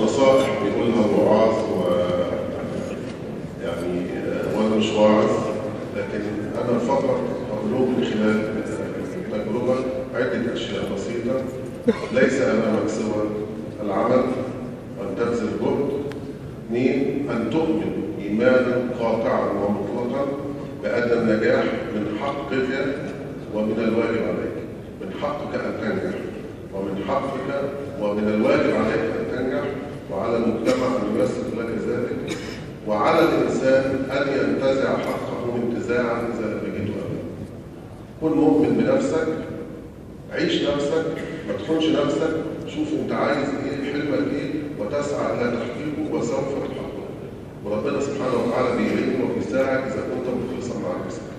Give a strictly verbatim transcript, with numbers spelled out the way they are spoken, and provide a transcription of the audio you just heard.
نصائح بيقولها الوعاظ، ويعني وانا مش واعظ، لكن انا الفقر مبلوغ من خلال تجربه عده اشياء بسيطه. ليس امامك سوى العمل وان تبذل جهد، اثنين ان تؤمن ايمانا قاطعا ومطلقا بان النجاح من حقك ومن الواجب عليك، من حقك ان تنجح ومن حقك ومن الواجب عليك ان تنجح، وعلى المجتمع ان ييسر لك ذلك، وعلى الانسان ان ينتزع حقه انتزاعا اذا لم يجده ابدا. كن مؤمن بنفسك، عيش نفسك، ما تخونش نفسك، شوف انت عايز ايه، حلمك ايه، وتسعى الى تحقيقه وسوف تحققه. وربنا سبحانه وتعالى بيعينك وبيساعدك اذا كنت مخلصا مع نفسك.